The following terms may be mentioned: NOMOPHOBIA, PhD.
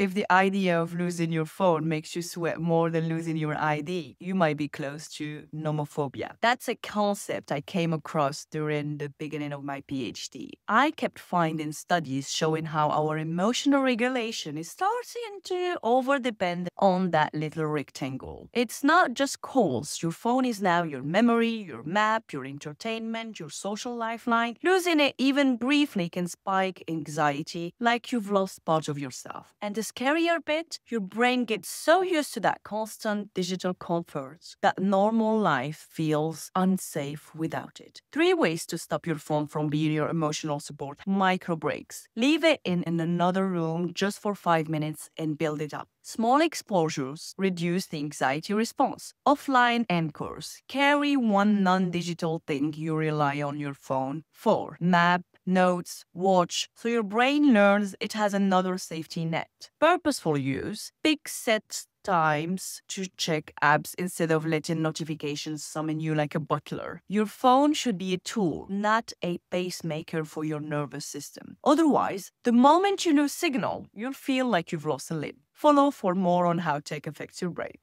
If the idea of losing your phone makes you sweat more than losing your ID, you might be close to nomophobia. That's a concept I came across during the beginning of my PhD. I kept finding studies showing how our emotional regulation is starting to overdepend on that little rectangle. It's not just calls. Your phone is now your memory, your map, your entertainment, your social lifeline. Losing it even briefly can spike anxiety, like you've lost part of yourself. And the scarier bit, your brain gets so used to that constant digital comfort that normal life feels unsafe without it. 3 ways to stop your phone from being your emotional support. Micro breaks. Leave it in another room just for 5 minutes and build it up. Small exposures reduce the anxiety response. Offline anchors. Carry one non-digital thing you rely on your phone for. Map, notes, watch, so your brain learns it has another safety net. Purposeful use. Pick set times to check apps instead of letting notifications summon you like a butler. Your phone should be a tool, not a pacemaker for your nervous system. Otherwise, the moment you lose signal, you'll feel like you've lost a limb. Follow for more on how tech affects your brain.